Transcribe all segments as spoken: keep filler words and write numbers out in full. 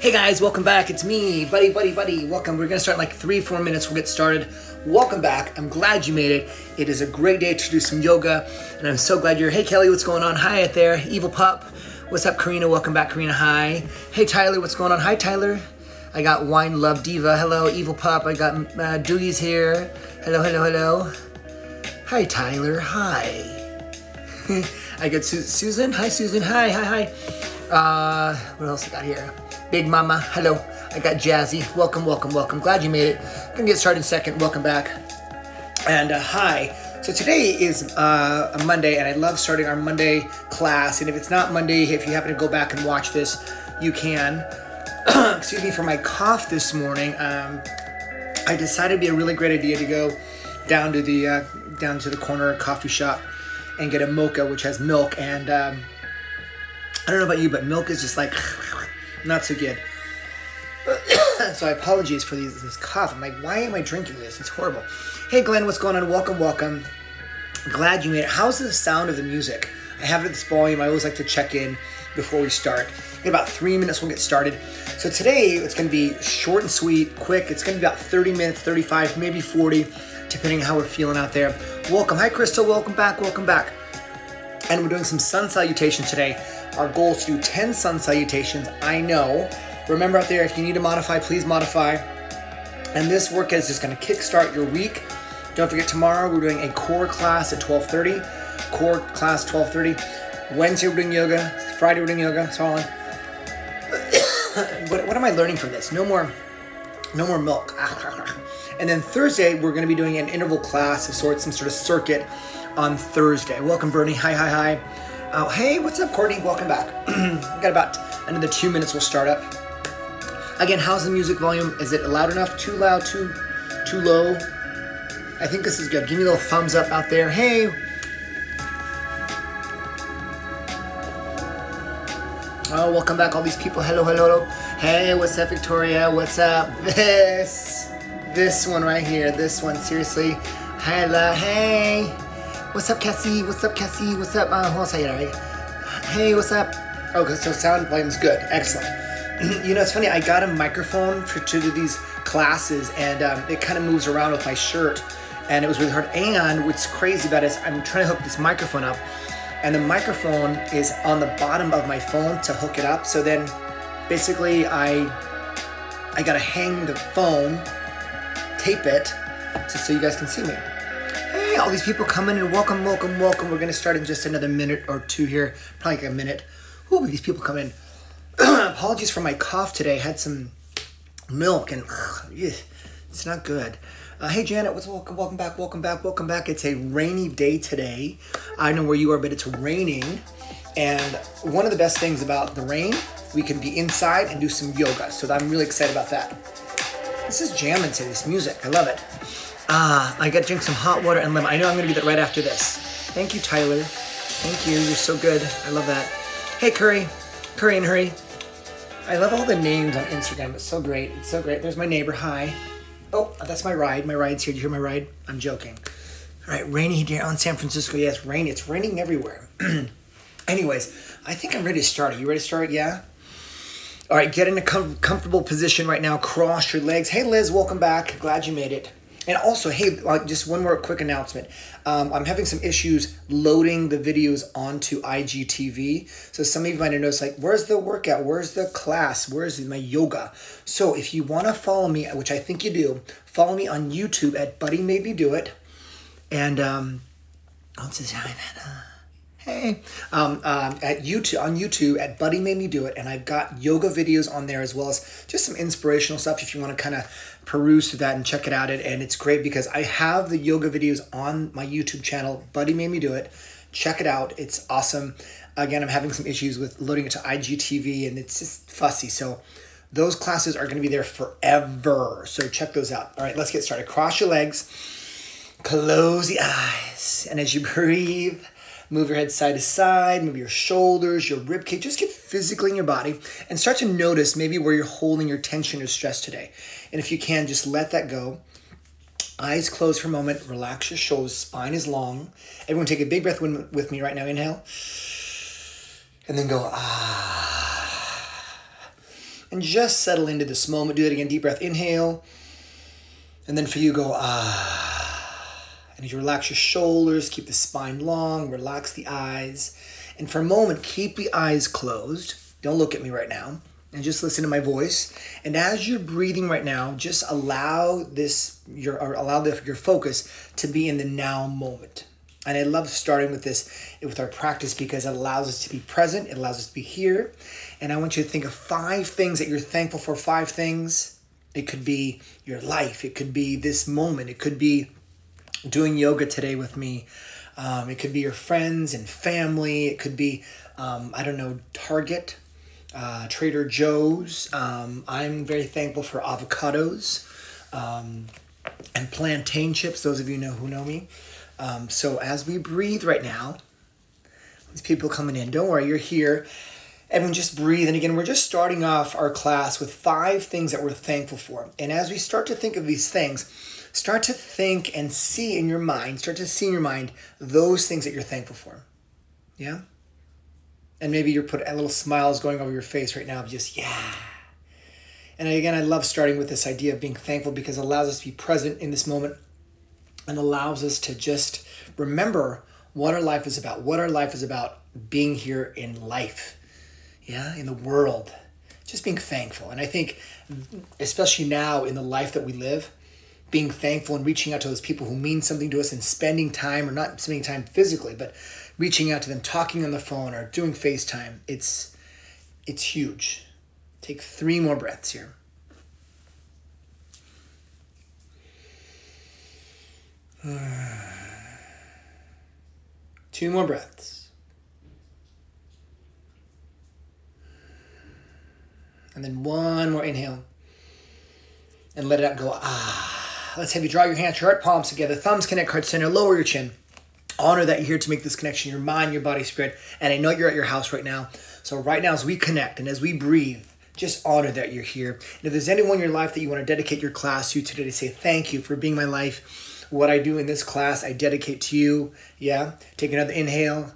Hey guys, welcome back. It's me, Buddy, Buddy, Buddy. Welcome. We're gonna start in like three, four minutes. We'll get started. Welcome back. I'm glad you made it. It is a great day to do some yoga, and I'm so glad you're here. Hey Kelly, what's going on? Hi out there. Evil Pup. What's up, Karina? Welcome back, Karina. Hi. Hey Tyler, what's going on? Hi Tyler. I got Wine Love Diva. Hello, Evil Pup. I got uh, Doogie's here. Hello, hello, hello. Hi Tyler. Hi. I got Su Susan. Hi Susan. Hi, hi, hi. Uh, what else I got here? Big Mama, hello. I got Jazzy. Welcome, welcome, welcome. Glad you made it. I'm gonna get started in a second. Welcome back. And uh, hi. So today is uh, a Monday, and I love starting our Monday class. And if it's not Monday, if you happen to go back and watch this, you can. Excuse me for my cough this morning. Um, I decided it'd be a really great idea to go down to the uh, down to the corner coffee shop and get a mocha, which has milk. And um, I don't know about you, but milk is just like. Not so good. So I apologize for these, this cough. I'm like, why am I drinking this? It's horrible. Hey, Glenn, what's going on? Welcome, welcome. Glad you made it. How's the sound of the music? I have it at this volume. I always like to check in before we start. In about three minutes, we'll get started. So today, it's going to be short and sweet, quick. It's going to be about thirty minutes, thirty-five, maybe forty, depending on how we're feeling out there. Welcome. Hi, Crystal. Welcome back. Welcome back. And we're doing some sun salutations today. Our goal is to do ten sun salutations. I know. Remember out there, if you need to modify, please modify. And this workout is just going to kickstart your week. Don't forget, tomorrow we're doing a core class at twelve thirty. Core class twelve thirty. Wednesday we're doing yoga. Friday we're doing yoga. So on. what, what am I learning from this? No more, no more milk. And then Thursday we're going to be doing an interval class of sorts, some sort of circuit on Thursday. Welcome, Bernie. Hi, hi, hi. Oh, hey, what's up, Courtney? Welcome back. We've got about another two minutes. We'll start up. Again, how's the music volume? Is it loud enough? Too loud? Too too low? I think this is good. Give me a little thumbs up out there. Hey. Oh, welcome back, all these people. Hello, hello, hello. Hey, what's up, Victoria? What's up? This, this one right here. This one, seriously. Hello, hey. What's up, Cassie? What's up, Cassie? What's up? Uh, who else I got? Hey, what's up? Okay, so sound volume's good. Excellent. You know, it's funny. I got a microphone for to do these classes, and um, it kind of moves around with my shirt, and it was really hard. And what's crazy about it is I'm trying to hook this microphone up, and the microphone is on the bottom of my phone to hook it up. So then, basically, I I gotta hang the phone, tape it, just so you guys can see me. All these people coming and welcome, welcome, welcome. We're gonna start in just another minute or two here, probably like a minute. Ooh, these people come in. Apologies for my cough today. I had some milk and ugh, it's not good. Uh, hey Janet, what's welcome, welcome back, welcome back, welcome back. It's a rainy day today. I don't know where you are, but it's raining. And one of the best things about the rain, we can be inside and do some yoga. So I'm really excited about that. This is jamming today, this music. I love it. Ah, I got to drink some hot water and lemon. I know I'm going to do that right after this. Thank you, Tyler. Thank you. You're so good. I love that. Hey, Curry. Curry and Hurry. I love all the names on Instagram. It's so great. It's so great. There's my neighbor. Hi. Oh, that's my ride. My ride's here. Did you hear my ride? I'm joking. All right, rainy here on San Francisco. Yes, yeah, rain. It's raining everywhere. Anyways, I think I'm ready to start. Are you ready to start? Yeah? All right, get in a com comfortable position right now. Cross your legs. Hey, Liz. Welcome back. Glad you made it. And also, hey, just one more quick announcement. Um, I'm having some issues loading the videos onto I G T V. So some of you might have noticed, like, where's the workout? Where's the class? Where's my yoga? So if you want to follow me, which I think you do, follow me on YouTube at Buddy Made Me Do It. And um, what's this? Hey, um, um, at YouTube on YouTube at Buddy Made Me Do It, and I've got yoga videos on there as well as just some inspirational stuff if you want to kind of peruse through that and check it out. And it's great because I have the yoga videos on my YouTube channel, Buddy Made Me Do It. Check it out; it's awesome. Again, I'm having some issues with loading it to I G T V, and it's just fussy. So those classes are going to be there forever. So check those out. All right, let's get started. Cross your legs, close the eyes, and as you breathe. Move your head side to side, move your shoulders, your ribcage. Just get physically in your body and start to notice maybe where you're holding your tension or stress today. And if you can, just let that go. Eyes closed for a moment. Relax your shoulders. Spine is long. Everyone take a big breath with me right now. Inhale. And then go, ah. and just settle into this moment. Do that again, deep breath, inhale. And then for you, go, ah. And as you relax your shoulders, keep the spine long, relax the eyes. And for a moment, keep the eyes closed. Don't look at me right now. And just listen to my voice. And as you're breathing right now, just allow this, your, or allow the, your focus to be in the now moment. And I love starting with this, with our practice, because it allows us to be present. It allows us to be here. And I want you to think of five things that you're thankful for, five things. It could be your life. It could be this moment. It could be doing yoga today with me. Um, it could be your friends and family. It could be, um, I don't know, Target. Uh, Trader Joe's. Um, I'm very thankful for avocados um, and plantain chips, those of you know who know me. Um, so as we breathe right now, these people coming in, don't worry, you're here. Everyone just breathe. And again, we're just starting off our class with five things that we're thankful for. And as we start to think of these things, start to think and see in your mind, start to see in your mind those things that you're thankful for. Yeah? And maybe you're putting little smiles going over your face right now of just, yeah. And again, I love starting with this idea of being thankful, because it allows us to be present in this moment and allows us to just remember what our life is about, what our life is about being here in life, yeah, in the world, just being thankful. And I think, especially now in the life that we live, being thankful and reaching out to those people who mean something to us and spending time, or not spending time physically, but reaching out to them, talking on the phone or doing FaceTime, it's, it's huge. Take three more breaths here. Two more breaths. And then one more inhale. And let it out and go, ah. Let's have you draw your hands, your heart palms together, thumbs connect, heart center, lower your chin. Honor that you're here to make this connection, your mind, your body, spirit. And I know you're at your house right now. So right now, as we connect and as we breathe, just honor that you're here. And if there's anyone in your life that you want to dedicate your class to today, to say thank you for being my life. What I do in this class, I dedicate to you. Yeah. Take another inhale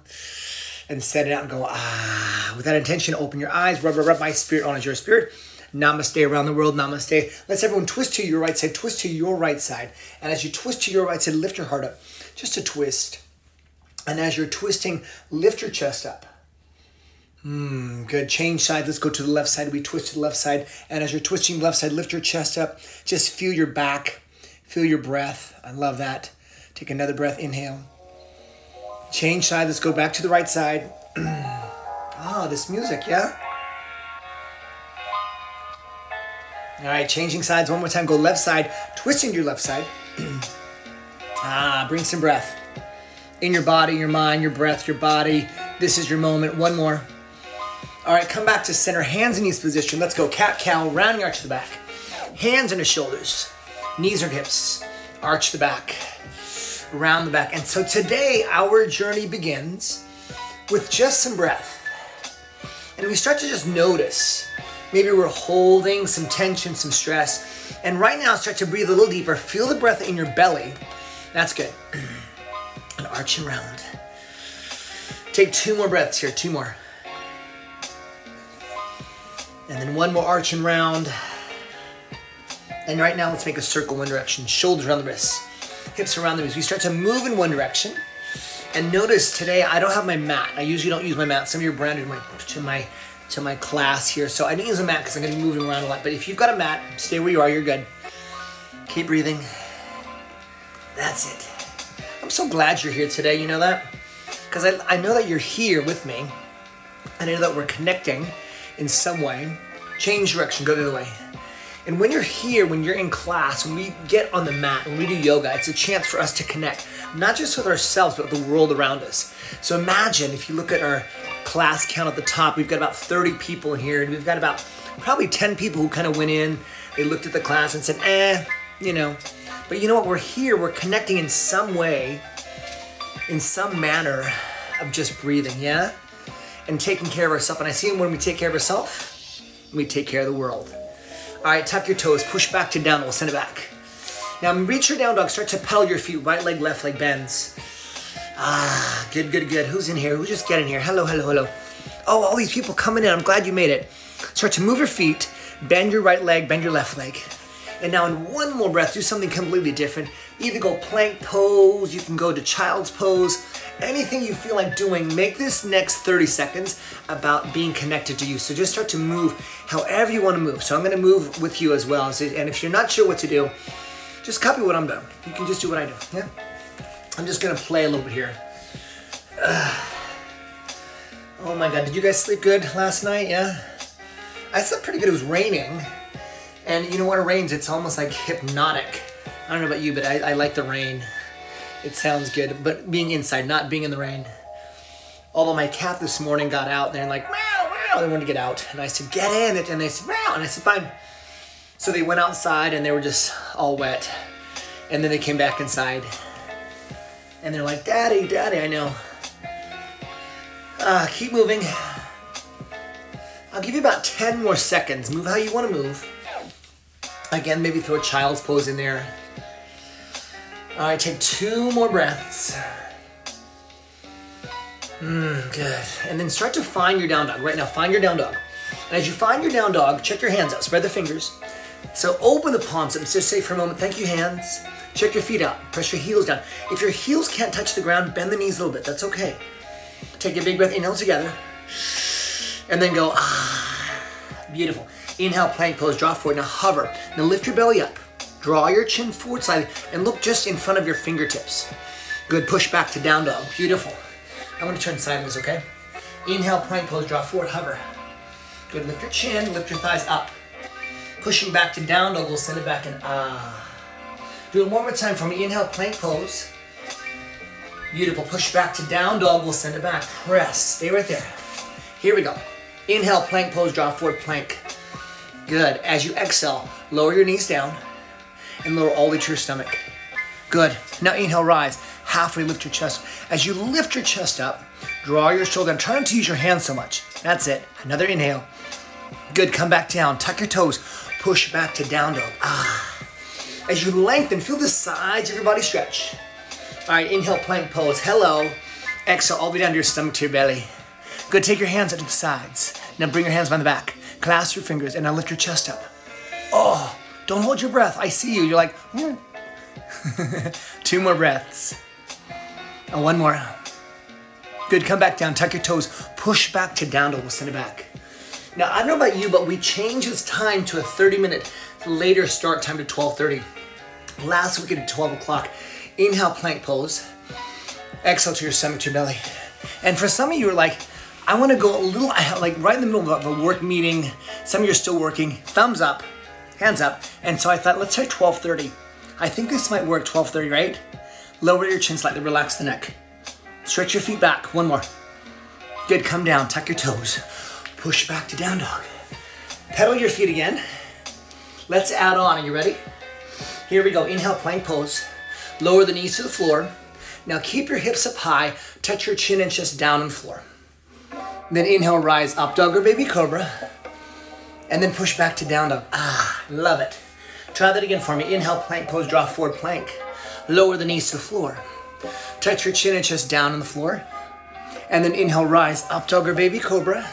and set it out and go, ah. With that intention, open your eyes, rub, rub, rub my spirit on as your spirit. Namaste around the world, namaste. Let's everyone twist to your right side, twist to your right side. And as you twist to your right side, lift your heart up. Just a twist. And as you're twisting, lift your chest up. Mm, good. Change side. Let's go to the left side. We twist to the left side. And as you're twisting left side, lift your chest up. Just feel your back. Feel your breath. I love that. Take another breath. Inhale. Change side. Let's go back to the right side. Ah, this music, yeah? All right, changing sides. One more time. Go left side. Twisting to your left side. Ah, bring some breath. In your body, your mind, your breath, your body. This is your moment. One more. All right, come back to center. Hands and knees position. Let's go. Cat-cow, rounding arch to the back. Hands and the shoulders. Knees or hips. Arch the back. Round the back. And so today, our journey begins with just some breath. And we start to just notice. Maybe we're holding some tension, some stress. And right now, start to breathe a little deeper. Feel the breath in your belly. That's good. And arch and round. Take two more breaths here, two more. And then one more arch and round. And right now, let's make a circle one direction. Shoulders around the wrists, hips around the knees. We start to move in one direction. And notice today, I don't have my mat. I usually don't use my mat. Some of you are brand new to my, to my, to my class here. So I didn't use a mat because I'm gonna be moving around a lot. But if you've got a mat, stay where you are, you're good. Keep breathing. That's it. I'm so glad you're here today, you know that? Because I, I know that you're here with me, and I know that we're connecting in some way. Change direction, go the other way. And when you're here, when you're in class, when we get on the mat, when we do yoga, it's a chance for us to connect, not just with ourselves, but with the world around us. So imagine if you look at our class count at the top, we've got about thirty people in here, and we've got about probably ten people who kind of went in, they looked at the class and said, eh, you know. But you know what, we're here, we're connecting in some way, in some manner of just breathing, yeah? And taking care of ourselves. And I see when we take care of ourselves, we take care of the world. All right, tuck your toes, push back to down, we'll send it back. Now reach your down dog, start to pedal your feet, right leg, left leg bends. Ah, good, good, good. Who's in here? Who's just getting here? Hello, hello, hello. Oh, all these people coming in, I'm glad you made it. Start to move your feet. Bend your right leg, bend your left leg. And now in one more breath, do something completely different. Either go plank pose, you can go to child's pose, anything you feel like doing. Make this next thirty seconds about being connected to you. So just start to move however you want to move. So I'm going to move with you as well. And if you're not sure what to do, just copy what I'm doing. You can just do what I do. Yeah. I'm just going to play a little bit here. Uh, oh my God, did you guys sleep good last night? Yeah. I slept pretty good. It was raining. And you know, when it rains, it's almost like hypnotic. I don't know about you, but I, I like the rain. It sounds good, but being inside, not being in the rain. Although my cat this morning got out there and like, meow, meow, they wanted to get out. And I said, get in it. And they said, meow. And I said, fine. So they went outside and they were just all wet. And then they came back inside. And they're like, daddy, daddy, I know. Uh, keep moving. I'll give you about ten more seconds. Move how you want to move. Again, maybe throw a child's pose in there. All right, take two more breaths. Mm, good. And then start to find your down dog. Right now, find your down dog. And as you find your down dog, check your hands out. Spread the fingers. So open the palms up. Just say for a moment, thank you, hands. Check your feet out. Press your heels down. If your heels can't touch the ground, bend the knees a little bit. That's okay. Take a big breath. Inhale together. And then go, ah, beautiful. Inhale, plank pose, draw forward. Now hover. Now lift your belly up. Draw your chin forward slightly and look just in front of your fingertips. Good, push back to down dog. Beautiful. I'm going to turn sideways, okay? Inhale, plank pose, draw forward, hover. Good, lift your chin, lift your thighs up. Pushing back to down dog, we'll send it back and ah. Do it one more time for me. Inhale, plank pose. Beautiful. Push back to down dog, we'll send it back. Press. Stay right there. Here we go. Inhale, plank pose, draw forward, plank. Good. As you exhale, lower your knees down and lower all the way to your stomach. Good. Now inhale, rise. Halfway lift your chest. As you lift your chest up, draw your shoulder down. Try not to use your hands so much. That's it. Another inhale. Good. Come back down. Tuck your toes. Push back to down dog. Ah. As you lengthen, feel the sides of your body stretch. All right. Inhale, plank pose. Hello. Exhale all the way down to your stomach, to your belly. Good. Take your hands out to the sides. Now bring your hands behind the back. Clasp your fingers and now lift your chest up. Oh, don't hold your breath. I see you. You're like, mm. Two more breaths. And one more. Good. Come back down. Tuck your toes. Push back to down dog. We'll send it back. Now, I don't know about you, but we changed this time to a thirty minute later start time to twelve thirty. Last week at twelve o'clock. Inhale, plank pose. Exhale to your stomach, to your belly. And for some of you are like, I want to go a little, like right in the middle of a work meeting. Some of you are still working. Thumbs up, hands up. And so I thought, let's try twelve thirty. I think this might work, twelve thirty, right? Lower your chin slightly, relax the neck. Stretch your feet back, one more. Good, come down, tuck your toes. Push back to down dog. Pedal your feet again. Let's add on, are you ready? Here we go, inhale, plank pose. Lower the knees to the floor. Now keep your hips up high, touch your chin and chest down on the floor. Then inhale, rise up dog or baby cobra. And then push back to down dog. Ah, love it. Try that again for me. Inhale, plank pose, draw forward, plank. Lower the knees to the floor. Touch your chin and chest down on the floor. And then inhale, rise up dog or baby cobra.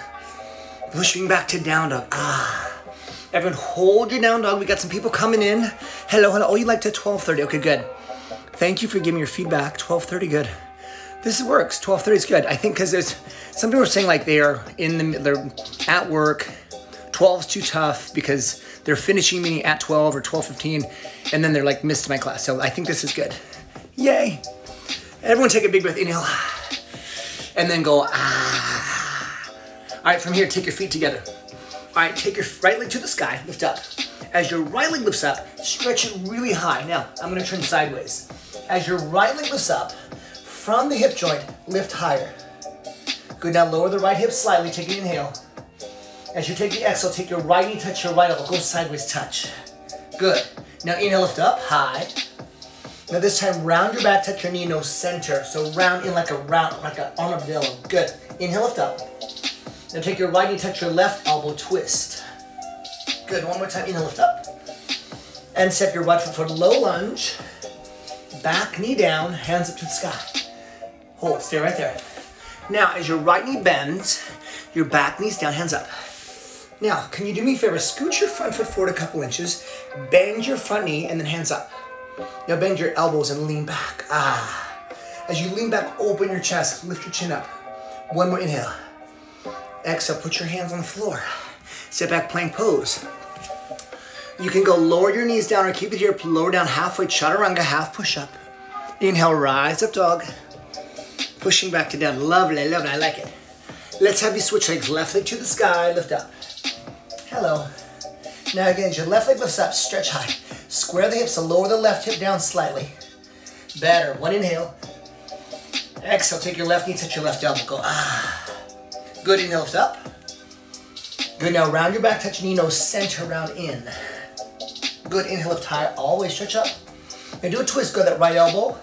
Pushing back to down dog. Ah. Everyone hold your down dog. We got some people coming in. Hello, hello. Oh, you like to twelve thirty. Okay, good. Thank you for giving your feedback. twelve thirty, good. This works. twelve thirty is good. I think because there's some people are saying like they are in the they're at work. twelve is too tough because they're finishing meeting at twelve or twelve fifteen, and then they're like missed my class. So I think this is good. Yay! Everyone take a big breath. Inhale, and then go ah. All right, from here, take your feet together. All right, take your right leg to the sky. Lift up. As your right leg lifts up, stretch it really high. Now I'm going to turn sideways. As your right leg lifts up. From the hip joint, lift higher. Good, now lower the right hip slightly, take an inhale. As you take the exhale, take your right knee, touch your right elbow, go sideways, touch. Good, now inhale, lift up, high. Now this time, round your back, touch your knee, no center. So round in like a round, like an armadillo. Good, inhale, lift up. Now take your right knee, touch your left elbow, twist. Good, one more time, inhale, lift up. And step your right foot forward, low lunge. Back knee down, hands up to the sky. Hold, stay right there. Now, as your right knee bends, your back knees down, hands up. Now, can you do me a favor? Scoot your front foot forward a couple inches, bend your front knee, and then hands up. Now bend your elbows and lean back. Ah. As you lean back, open your chest, lift your chin up. One more inhale. Exhale, put your hands on the floor. Sit back, plank pose. You can go lower your knees down or keep it here, lower down, halfway chaturanga, half push-up. Inhale, rise up dog. Pushing back to down. Lovely, lovely, I like it. Let's have you switch legs. Left leg to the sky, lift up. Hello. Now again, your left leg lifts up, stretch high. Square the hips, so lower the left hip down slightly. Better, one inhale. Exhale, take your left knee, touch your left elbow, go ah. Good, inhale, lift up. Good, now round your back, touch knee, nose, center, round in. Good, inhale, lift high, always stretch up. Now do a twist, go that right elbow.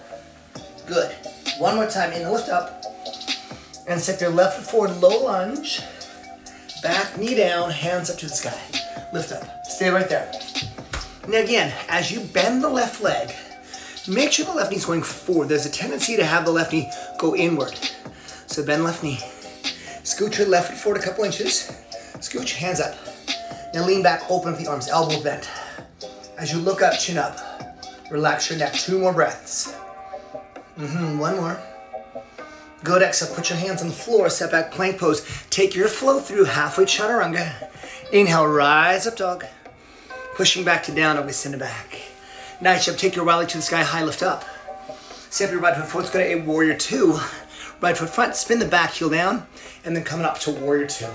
Good. One more time, inhale, lift up. And step your left foot forward, low lunge. Back knee down, hands up to the sky. Lift up, stay right there. Now again, as you bend the left leg, make sure the left knee's going forward. There's a tendency to have the left knee go inward. So bend left knee. Scoot your left foot forward a couple inches. Scoot your hands up. Now lean back, open up the arms, elbow bent. As you look up, chin up. Relax your neck, two more breaths. Mm-hmm, one more. Good, exhale, put your hands on the floor, step back, plank pose. Take your flow through, halfway chaturanga. Inhale, rise up dog. Pushing back to down, always send it back. Nice job, take your right leg to the sky, high lift up. Step your right foot forward, let's go to a warrior two. Right foot front, spin the back heel down, and then coming up to warrior two.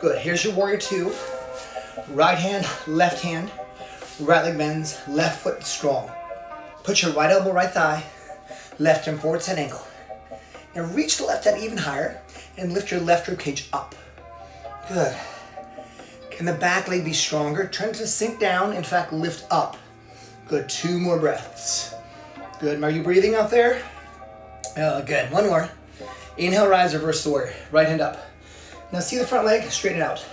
Good, here's your warrior two. Right hand, left hand. Right leg bends, left foot strong. Put your right elbow, right thigh, left hand forward, side angle. Now reach the left hand even higher and lift your left rib cage up. Good. Can the back leg be stronger? Turn to sink down, in fact, lift up. Good, two more breaths. Good, are you breathing out there? Oh, good, one more. Inhale, rise, reverse the warrior, right hand up. Now see the front leg, straighten it out.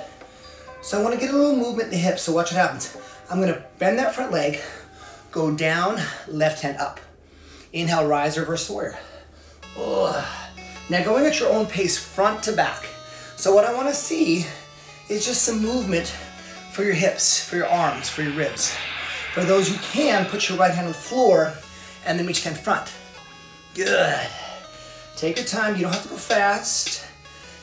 So I wanna get a little movement in the hips, so watch what happens. I'm gonna bend that front leg, go down, left hand up. Inhale, rise, reverse warrior. Oh. Now going at your own pace, front to back. So what I wanna see is just some movement for your hips, for your arms, for your ribs. For those who can, put your right hand on the floor and then reach hand front. Good. Take your time, you don't have to go fast.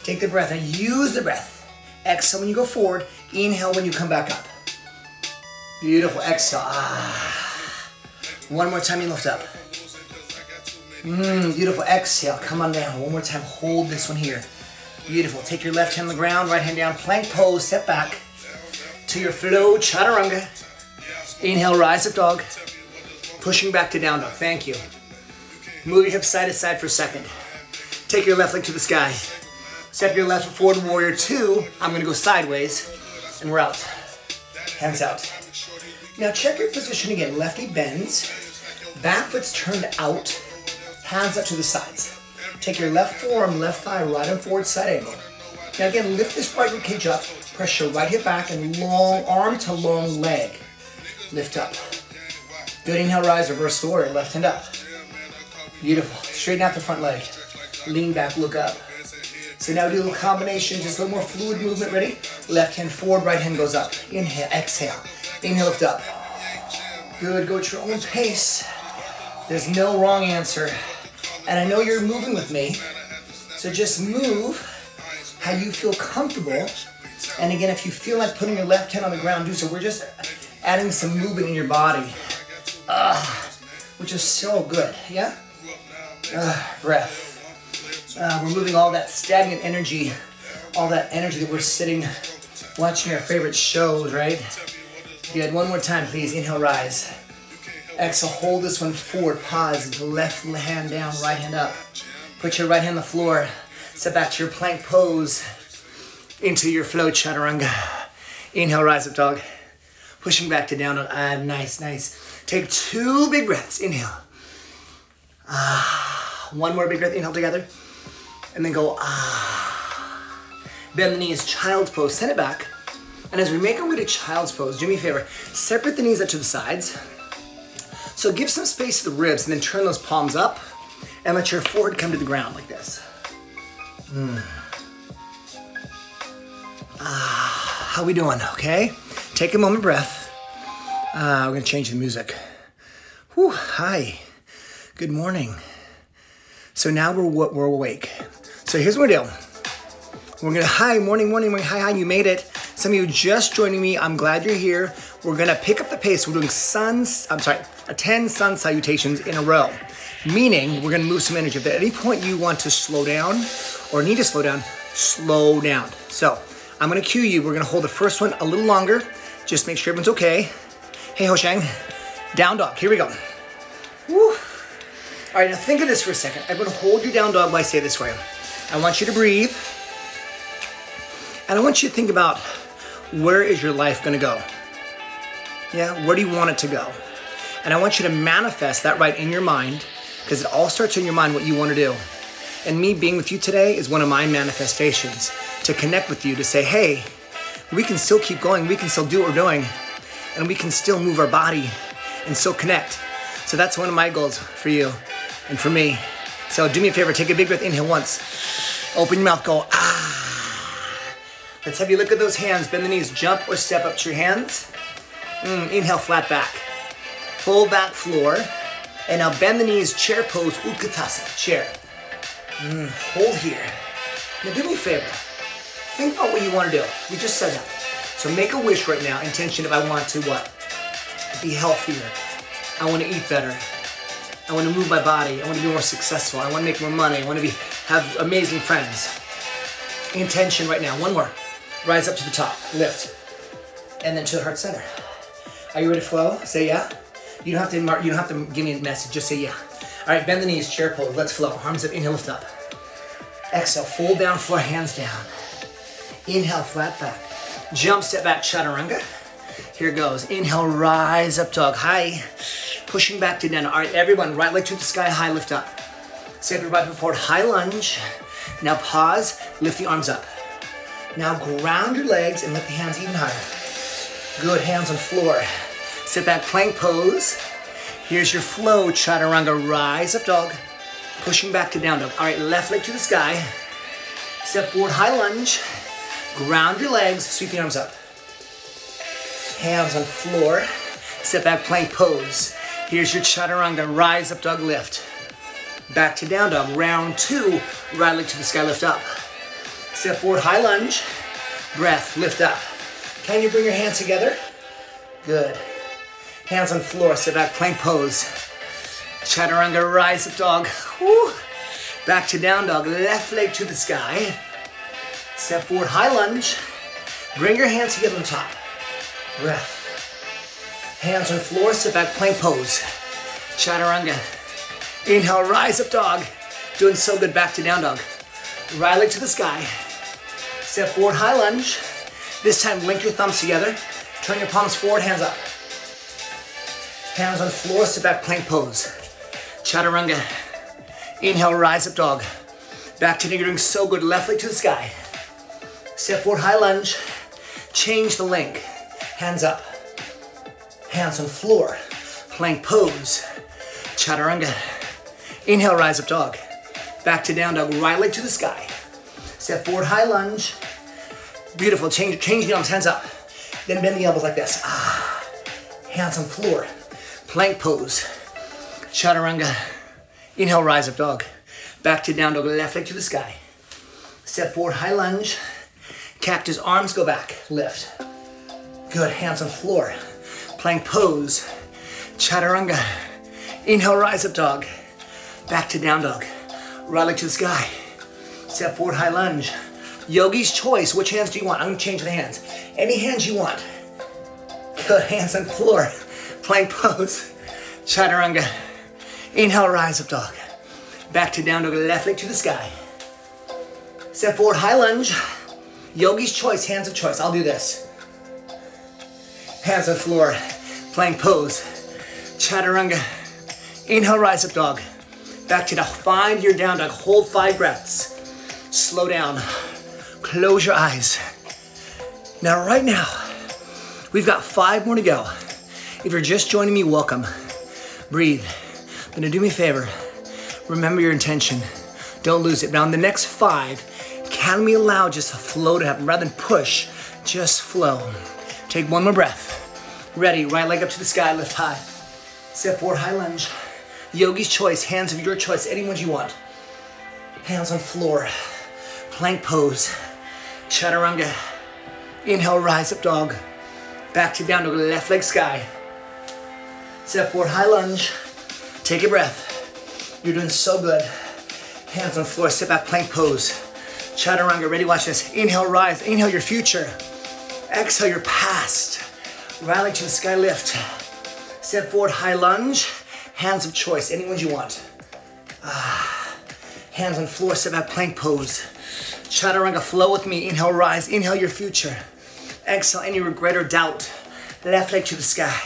Take the breath and use the breath. Exhale when you go forward, inhale when you come back up. Beautiful, exhale, ah. One more time, you lift up. Mmm, beautiful, exhale, come on down. One more time, hold this one here. Beautiful, take your left hand on the ground, right hand down, plank pose, step back to your flow, chaturanga. Inhale, rise up dog. Pushing back to down dog, thank you. Move your hips side to side for a second. Take your left leg to the sky. Step your left foot forward, warrior two. I'm gonna go sideways, and we're out. Hands out. Now check your position again. Left knee bends, back foot's turned out, hands up to the sides. Take your left forearm, left thigh, right arm forward, side angle. Now again, lift this right rib cage up, press your right hip back, and long arm to long leg. Lift up. Good, inhale, rise, reverse the warrior, left hand up. Beautiful, straighten out the front leg. Lean back, look up. So now do a little combination, just a little more fluid movement, ready? Left hand forward, right hand goes up. Inhale, exhale. Inhale, lift up. Good, go at your own pace. There's no wrong answer. And I know you're moving with me, so just move how you feel comfortable. And again, if you feel like putting your left hand on the ground, do so. We're just adding some movement in your body, uh, which is so good, yeah? Uh, breath. Uh, we're moving all that stagnant energy, all that energy that we're sitting, watching our favorite shows, right? Good, one more time, please. Inhale, rise. Exhale, hold this one forward, pause, left hand down, right hand up. Put your right hand on the floor, step back to your plank pose, into your flow chaturanga. Inhale, rise up dog. Pushing back to down, ah, nice, nice. Take two big breaths, inhale. Ah, one more big breath, inhale together. And then go, ah. Bend the knees, child's pose, send it back. And as we make our way to child's pose, do me a favor, separate the knees up to the sides. So give some space to the ribs and then turn those palms up and let your forehead come to the ground like this. Mm. Ah, How we doing, okay? Take a moment breath. Uh, we're gonna change the music. Whew, hi, good morning. So now we're, we're awake. So here's what we do. We're gonna, hi, morning, morning, morning, hi, hi, you made it. Some of you just joining me, I'm glad you're here. We're gonna pick up the pace. We're doing suns, I'm sorry, ten sun salutations in a row. Meaning, we're gonna move some energy. If at any point you want to slow down or need to slow down, slow down. So, I'm gonna cue you. We're gonna hold the first one a little longer. Just make sure everyone's okay. Hey, Ho Shang. Down dog, here we go. Woo. All right, now think of this for a second. I'm gonna hold you down dog while I say it this way. I want you to breathe. And I want you to think about, where is your life gonna go? Yeah, where do you want it to go? And I want you to manifest that right in your mind, because it all starts in your mind what you want to do. And me being with you today is one of my manifestations, to connect with you, to say, hey, we can still keep going, we can still do what we're doing, and we can still move our body and still connect. So that's one of my goals for you and for me. So do me a favor, take a big breath, inhale once, open your mouth, go, ah. Let's have you look at those hands, bend the knees, jump or step up to your hands. Mm, inhale, flat back, full back floor. And now bend the knees, chair pose, Utkatasana, chair. Mm, hold here. Now do me a favor. Think about what you want to do. We just said that. So make a wish right now, intention of I want to what? Be healthier. I want to eat better. I want to move my body. I want to be more successful. I want to make more money. I want to be have amazing friends. Intention right now. One more. Rise up to the top. Lift. And then to the heart center. Are you ready to flow? Say yeah. You don't have to mark, you don't have to give me a message, just say yeah. All right, bend the knees, chair pose, let's flow. Arms up, inhale, lift up. Exhale, fold down, floor, hands down. Inhale, flat back. Jump, step back, chaturanga. Here goes, inhale, rise up, dog, high. Pushing back to down. All right, everyone, right leg to the sky, high, lift up. Step your right foot forward, high lunge. Now pause, lift the arms up. Now ground your legs and lift the hands even higher. Good, hands on floor. Sit back, plank pose. Here's your flow, chaturanga, rise up dog. Pushing back to down dog. All right, left leg to the sky. Step forward, high lunge. Ground your legs, sweep your arms up. Hands on floor. Step back, plank pose. Here's your chaturanga, rise up dog, lift. Back to down dog, round two. Right leg to the sky, lift up. Step forward, high lunge. Breath, lift up. Can you bring your hands together? Good. Hands on floor, sit back, plank pose. Chaturanga, rise up dog. Woo. Back to down dog, left leg to the sky. Step forward, high lunge. Bring your hands together on top. Breath. Hands on floor, sit back, plank pose. Chaturanga. Inhale, rise up dog. Doing so good, back to down dog. Right leg to the sky. Step forward, high lunge. This time, link your thumbs together. Turn your palms forward, hands up. Hands on floor, sit back, plank pose. Chaturanga. Inhale, rise up dog. Back to knee, you're doing so good. Left leg to the sky. Step forward, high lunge. Change the link. Hands up. Hands on floor. Plank pose. Chaturanga. Inhale, rise up dog. Back to down dog. Right leg to the sky. Step forward, high lunge. Beautiful. Change, change the arms, hands up. Then bend the elbows like this. Ah. Hands on floor. Plank pose, chaturanga, inhale, rise up dog. Back to down dog, left leg to the sky. Step forward, high lunge, cactus arms, go back, lift. Good, hands on floor, plank pose, chaturanga, inhale, rise up dog. Back to down dog, right leg to the sky. Step forward, high lunge. Yogi's choice, which hands do you want? I'm gonna change the hands. Any hands you want. Good, hands on floor. Plank pose, chaturanga, inhale, rise up dog. Back to down dog, left leg to the sky. Step forward, high lunge, yogi's choice, hands of choice, I'll do this. Hands on floor, plank pose, chaturanga, inhale, rise up dog. Back to the, find your down dog, hold five breaths. Slow down, close your eyes. Now right now, we've got five more to go. If you're just joining me, welcome. Breathe. I'm gonna do me a favor. Remember your intention. Don't lose it. Now in the next five, can we allow just a flow to happen rather than push? Just flow. Take one more breath. Ready, right leg up to the sky, lift high. Step forward, high lunge. Yogi's choice, hands of your choice, any ones you want. Hands on floor. Plank pose. Chaturanga. Inhale, rise up dog. Back to down dog, left leg sky. Step forward, high lunge. Take a breath. You're doing so good. Hands on floor, sit back, plank pose. Chaturanga, ready, watch this. Inhale, rise, inhale your future. Exhale your past. Right leg to the sky, lift. Step forward, high lunge. Hands of choice, any ones you want. Ah. Hands on floor, sit back, plank pose. Chaturanga, flow with me. Inhale, rise, inhale your future. Exhale any regret or doubt. Left leg to the sky.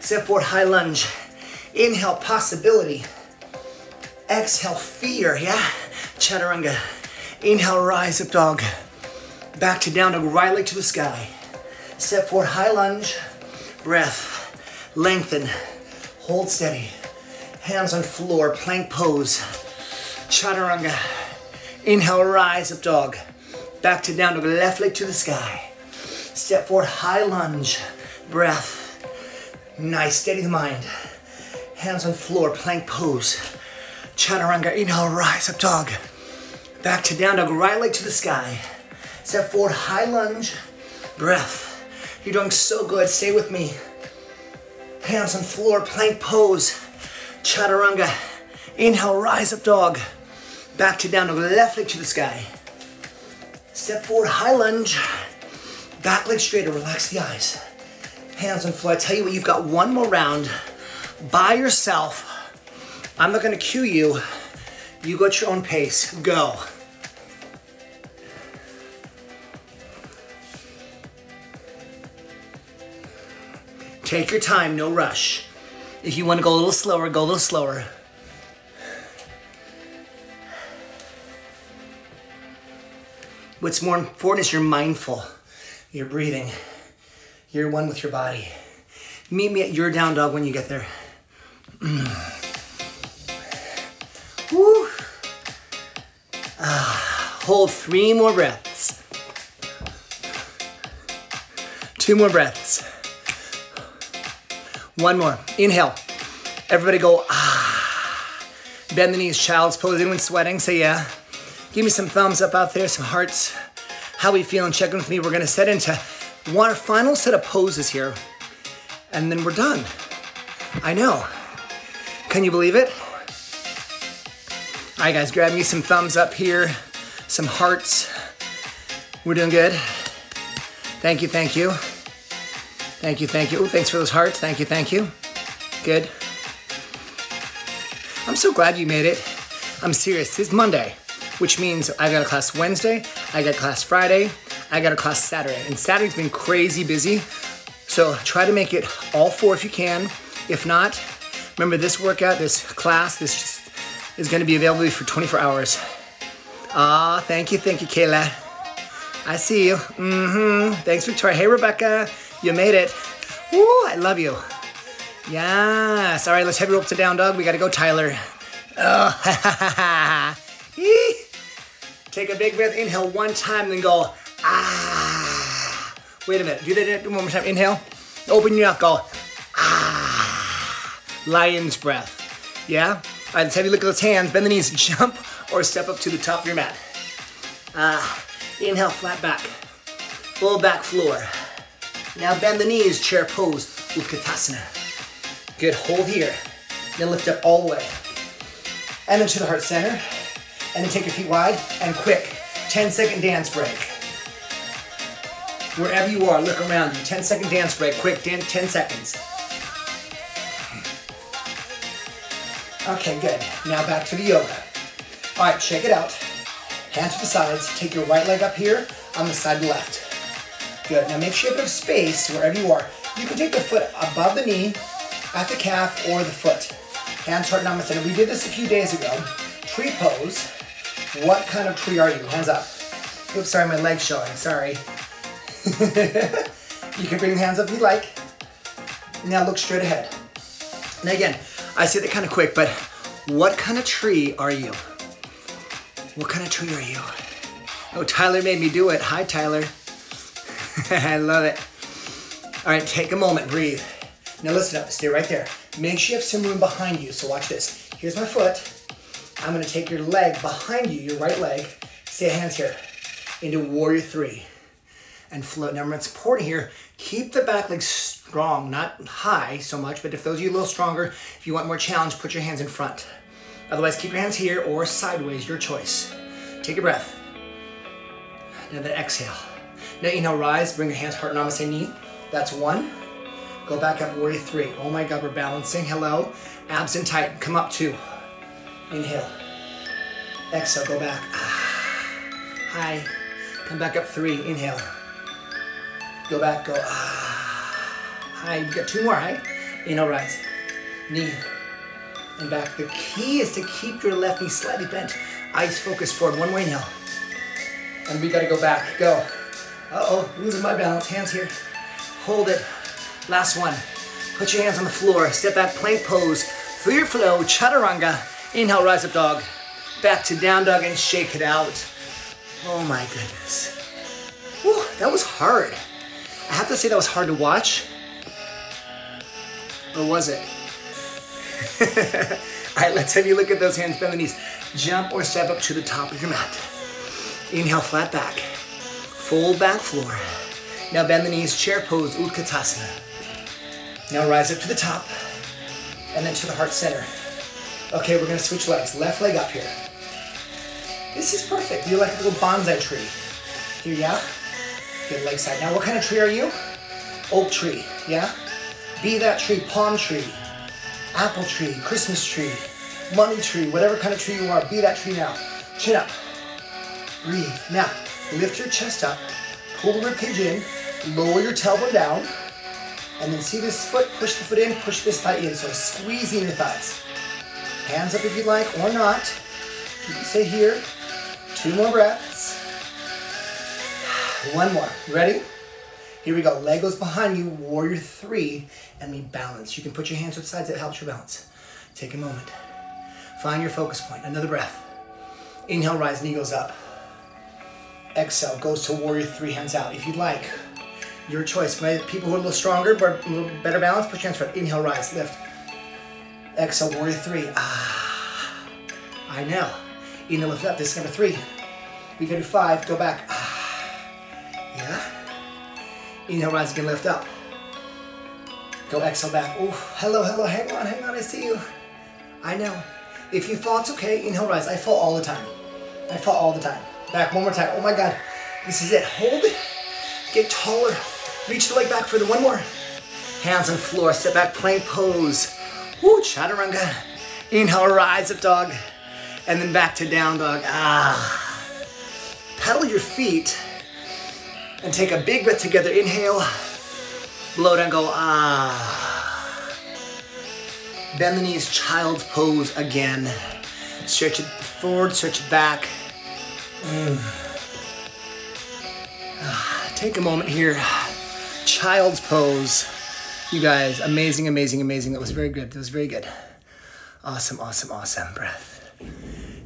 Step forward, high lunge. Inhale, possibility. Exhale, fear, yeah? Chaturanga. Inhale, rise up dog. Back to down dog, right leg to the sky. Step forward, high lunge. Breath, lengthen, hold steady. Hands on floor, plank pose. Chaturanga. Inhale, rise up dog. Back to down dog, left leg to the sky. Step forward, high lunge. Breath. Nice, steady the mind. Hands on floor, plank pose. Chaturanga, inhale, rise up dog. Back to down dog, right leg to the sky. Step forward, high lunge, breath. You're doing so good, stay with me. Hands on floor, plank pose. Chaturanga, inhale, rise up dog. Back to down dog, left leg to the sky. Step forward, high lunge. Back leg straighter, relax the eyes. Hands on floor, I tell you what, you've got one more round by yourself. I'm not gonna cue you. You go at your own pace, go. Take your time, no rush. If you wanna go a little slower, go a little slower. What's more important is you're mindful, you're breathing, you're one with your body. Meet me at your down dog when you get there. Woo. Ah, hold three more breaths. Two more breaths. One more. Inhale. Everybody go, ah. Bend the knees, child's pose. Anyone sweating? Say yeah. Give me some thumbs up out there, some hearts. How we feeling? Check in with me. We're gonna set into one final set of poses here. And then we're done. I know. Can you believe it? All right, guys, grab me some thumbs up here, some hearts. We're doing good. Thank you, thank you. Thank you, thank you. Ooh, thanks for those hearts. Thank you, thank you. Good. I'm so glad you made it. I'm serious. It's Monday, which means I got a class Wednesday, I got a class Friday, I got a class Saturday. And Saturday's been crazy busy, so try to make it all four if you can. If not, remember this workout, this class, this just is gonna be available for twenty-four hours. Ah, thank you, thank you, Kayla. I see you, mm-hmm. Thanks, Victoria. Hey, Rebecca, you made it. Woo, I love you. Yes, all right, let's heavy rope to down dog. We gotta go, Tyler. Oh, ha, ha, ha, ha. Take a big breath, inhale one time, then go, ah. Wait a minute, do that one more time, inhale. Open your mouth, go, ah. Lion's breath, yeah? All right, let's have you look at those hands. Bend the knees, jump, or step up to the top of your mat. Ah, inhale, flat back. Full back floor. Now bend the knees, chair pose, Utkatasana. Good, hold here. Then lift up all the way. And then to the heart center. And then take your feet wide, and quick. ten second dance break. Wherever you are, look around you. ten second dance break, quick, ten seconds. Okay, good. Now back to the yoga. All right, shake it out. Hands to the sides. Take your right leg up here on the side left. Good. Now make sure you have space wherever you are. You can take the foot above the knee, at the calf, or the foot. Hands heart namaste. We did this a few days ago. Tree pose. What kind of tree are you? Hands up. Oops, sorry, my leg's showing. Sorry. You can bring the hands up if you like. Now look straight ahead. Now again, I said that kind of quick, but what kind of tree are you? What kind of tree are you? Oh, Tyler made me do it. Hi, Tyler. I love it. All right, take a moment, breathe. Now listen up, stay right there. Make sure you have some room behind you, so watch this. Here's my foot. I'm gonna take your leg behind you, your right leg, stay hands here, into warrior three, and float. Now remember, it's important here, keep the back leg strong, not high so much, but if those of you are a little stronger, if you want more challenge, put your hands in front. Otherwise, keep your hands here or sideways, your choice. Take a breath. Now then exhale. Now inhale, rise, bring your hands, heart and namaste knee. That's one. Go back up, warrior three. Oh my God, we're balancing, hello. Abs in tight, come up two. Inhale, exhale, go back. Ah. High, come back up three, inhale. Go back, go, ah. High, you got two more, high. Inhale, rise, knee, and back. The key is to keep your left knee slightly bent, eyes focused forward, one way now. And we gotta go back, go. Uh-oh, losing my balance, hands here. Hold it, last one. Put your hands on the floor, step back, plank pose, through your flow, chaturanga. Inhale, rise up dog, back to down dog and shake it out. Oh my goodness. Whew, that was hard. I have to say that was hard to watch. Or was it? All right, let's have you look at those hands, bend the knees. Jump or step up to the top of your mat. Inhale, flat back, full back floor. Now bend the knees, chair pose, Utkatasana. Now rise up to the top and then to the heart center. Okay, we're gonna switch legs. Left leg up here. This is perfect. You're like a little bonsai tree. Here, yeah? Good leg side. Now, what kind of tree are you? Oak tree, yeah? Be that tree, palm tree, apple tree, Christmas tree, money tree, whatever kind of tree you are, be that tree now. Chin up. Breathe. Now, lift your chest up, pull the ribcage in, lower your tailbone down, and then see this foot, push the foot in, push this thigh in. So squeezing the thighs. Hands up if you like, or not. You can stay here. Two more breaths. One more. Ready? Here we go. Leg goes behind you, warrior three, and we balance. You can put your hands to the sides. It helps your balance. Take a moment. Find your focus point. Another breath. Inhale, rise, knee goes up. Exhale, goes to warrior three, hands out. If you'd like, your choice. People who are a little stronger, but a little better balance, put your hands forward. Inhale, rise, lift. Exhale, warrior three. Ah, I know. Inhale, lift up. This is number three. We can do five. Go back. Ah, yeah. Inhale, rise again. Lift up. Go exhale back. Oh, hello, hello. Hang on, hang on. I see you. I know. If you fall, it's okay. Inhale, rise. I fall all the time. I fall all the time. Back one more time. Oh my God. This is it. Hold it. Get taller. Reach the leg back further. One more. Hands on floor. Step back. Plank pose. Woo, chaturanga. Inhale, rise up dog. And then back to down dog. Ah. Pedal your feet and take a big breath together. Inhale, blow down, go ah. Bend the knees, child's pose again. Stretch it forward, stretch it back. Mm. Ah, take a moment here. Child's pose. You guys, amazing, amazing, amazing. That was very good. That was very good. Awesome, awesome, awesome breath.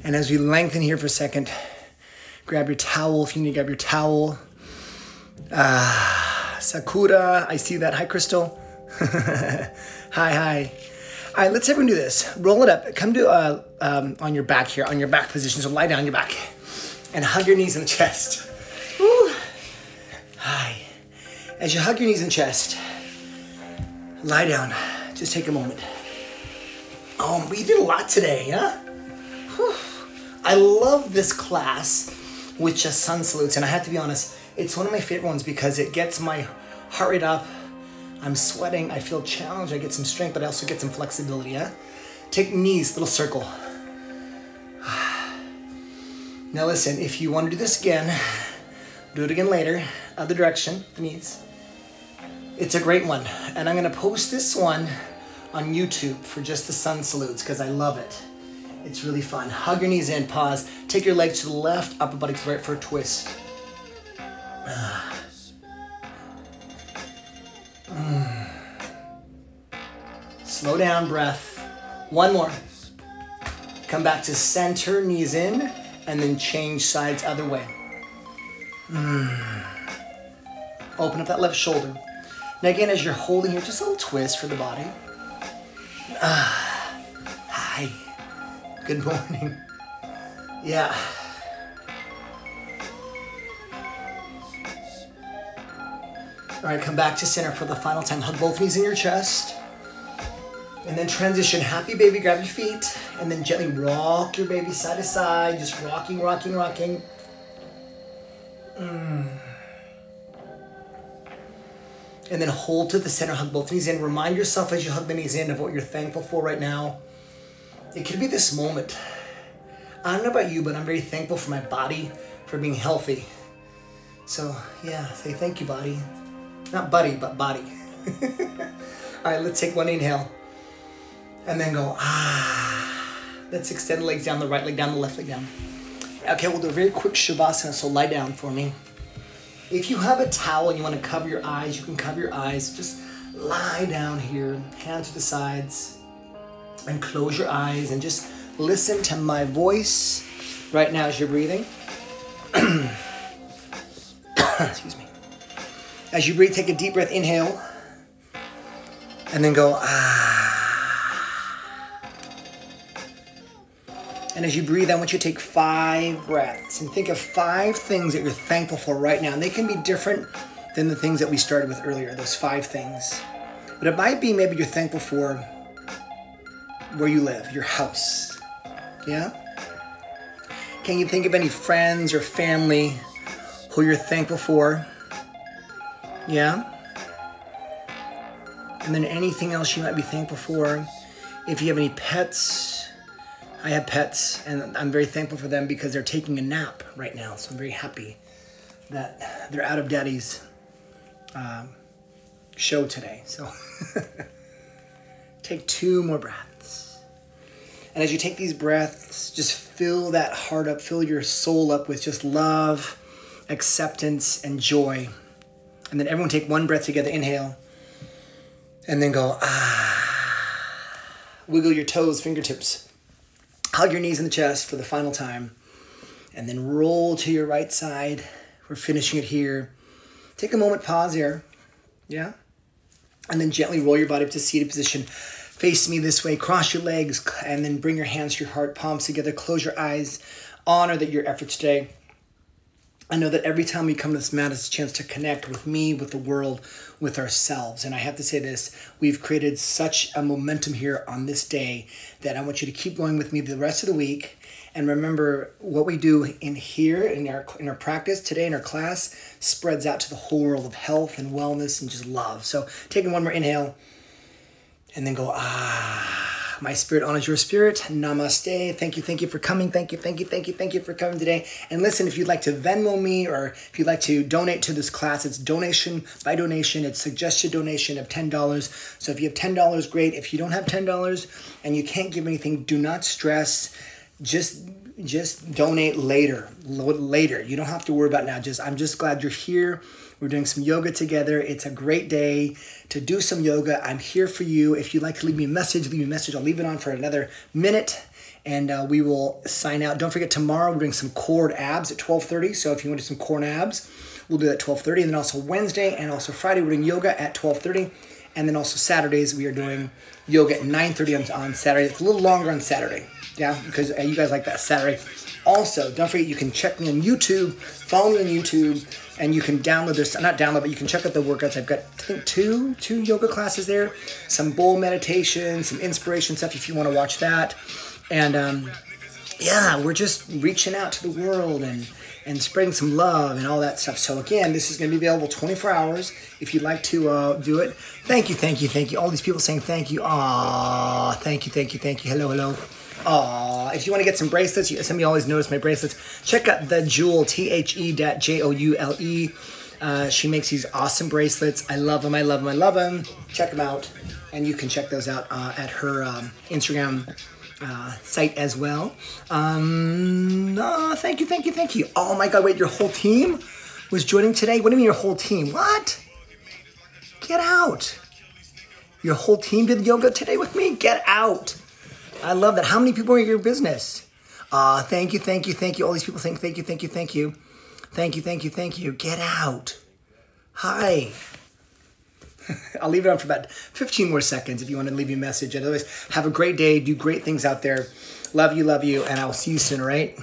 And as we lengthen here for a second, grab your towel if you need to grab your towel. Uh, Sakura, I see that. Hi, Crystal. hi, hi. All right, let's everyone do this. Roll it up. Come to uh, um, on your back here, on your back position. So lie down on your back and hug your knees and chest. Woo. Hi. As you hug your knees and chest, lie down, just take a moment. Oh, we did a lot today, huh? Whew. I love this class with just sun salutes, and I have to be honest, it's one of my favorite ones because it gets my heart rate up, I'm sweating, I feel challenged, I get some strength, but I also get some flexibility, huh? Take knees, little circle. Now listen, if you want to do this again, do it again later, other direction, the knees. It's a great one, and I'm gonna post this one on YouTube for just the sun salutes because I love it. It's really fun. Hug your knees in, pause. Take your leg to the left, upper body to the right for a twist. Ah. Mm. Slow down, breath. One more. Come back to center, knees in, and then change sides other way. Mm. Open up that left shoulder. Now again, as you're holding here, just a little twist for the body. Ah, hi. Good morning. Yeah. All right, come back to center for the final time. Hug both knees in your chest. And then transition. Happy baby, grab your feet. And then gently rock your baby side to side. Just rocking, rocking, rocking. Mm. And then hold to the center, hug both knees in. Remind yourself as you hug the knees in of what you're thankful for right now. It could be this moment. I don't know about you, but I'm very thankful for my body, for being healthy. So yeah, say thank you, body. Not buddy, but body. All right, let's take one inhale. And then go, ah. Let's extend the legs down, the right leg down, the left leg down. Okay, we'll do a very quick Shavasana, so lie down for me. If you have a towel and you want to cover your eyes, you can cover your eyes. Just lie down here, hands to the sides, and close your eyes and just listen to my voice right now as you're breathing. Excuse me. As you breathe, take a deep breath, inhale, and then go, ah. And as you breathe, I want you to take five breaths and think of five things that you're thankful for right now. And they can be different than the things that we started with earlier, those five things. But it might be maybe you're thankful for where you live, your house, yeah? Can you think of any friends or family who you're thankful for? Yeah. And then anything else you might be thankful for. If you have any pets, I have pets and I'm very thankful for them because they're taking a nap right now. So I'm very happy that they're out of Daddy's um, show today. So take two more breaths. And as you take these breaths, just fill that heart up, fill your soul up with just love, acceptance, and joy. And then everyone take one breath together, inhale, and then go, ah. Wiggle your toes, fingertips. Hug your knees in the chest for the final time. And then roll to your right side. We're finishing it here. Take a moment, pause here, yeah? And then gently roll your body up to seated position. Face me this way, cross your legs, and then bring your hands to your heart, palms together, close your eyes. Honor that your effort today. I know that every time we come to this mat, it's a chance to connect with me, with the world, with ourselves. And I have to say this, we've created such a momentum here on this day that I want you to keep going with me the rest of the week. And remember, what we do in here, in our, in our practice today, in our class, spreads out to the whole world of health and wellness and just love. So taking one more inhale and then go, ah. My spirit honors your spirit. Namaste. Thank you, thank you for coming. Thank you, thank you, thank you, thank you for coming today. And listen, if you'd like to Venmo me or if you'd like to donate to this class, it's donation by donation. It's suggested donation of ten dollars. So if you have ten dollars, great. If you don't have ten dollars and you can't give anything, do not stress. Just just donate later, later. You don't have to worry about it now. Just, I'm just glad you're here. We're doing some yoga together. It's a great day to do some yoga. I'm here for you. If you'd like to leave me a message, leave me a message. I'll leave it on for another minute and uh, we will sign out. Don't forget tomorrow, we're doing some core abs at twelve thirty. So if you want to do some core abs, we'll do that at twelve thirty. And then also Wednesday and also Friday, we're doing yoga at twelve thirty. And then also Saturdays, we are doing yoga at nine thirty on Saturday. It's a little longer on Saturday, yeah, because you guys like that Saturday. Also, don't forget you can check me on YouTube, follow me on YouTube, and you can download this, not download, but you can check out the workouts. I've got, I think, two, two yoga classes there, some bowl meditation, some inspiration stuff if you want to watch that. And um, yeah, we're just reaching out to the world and, and spreading some love and all that stuff. So again, this is going to be available twenty-four hours if you'd like to uh, do it. Thank you, thank you, thank you. All these people saying thank you. Aww, thank you, thank you, thank you. Hello, hello. Aw, if you want to get some bracelets, you, somebody always noticed my bracelets. Check out The Jewel, T H E J O U L E. Uh, she makes these awesome bracelets. I love them, I love them, I love them. Check them out. And you can check those out uh, at her um, Instagram uh, site as well. Um, oh, thank you, thank you, thank you. Oh my God, wait, your whole team was joining today? What do you mean your whole team? What? Get out. Your whole team did yoga today with me? Get out. I love that. How many people are in your business? Uh, thank you, thank you, thank you. All these people saying thank you, thank you, thank you. Thank you, thank you, thank you. Get out. hi. I'll leave it on for about fifteen more seconds if you want to leave me a message. And otherwise, have a great day. Do great things out there. Love you, love you, and I'll see you soon, all right?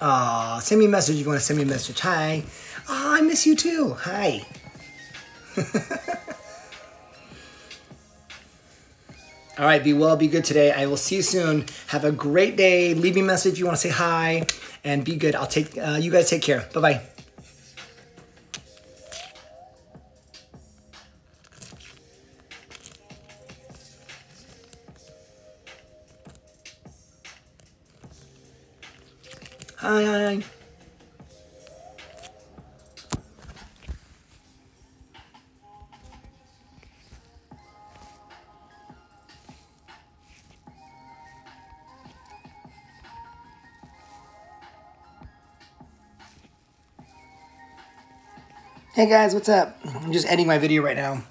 Aw, send me a message if you want to send me a message. Hi. Aw, I miss you too. Hi. All right, be well, be good today. I will see you soon. Have a great day. Leave me a message if you want to say hi, and be good. I'll take, uh, you guys take care. Bye-bye. Hi, hi, hi. Hey guys, what's up? I'm just ending my video right now.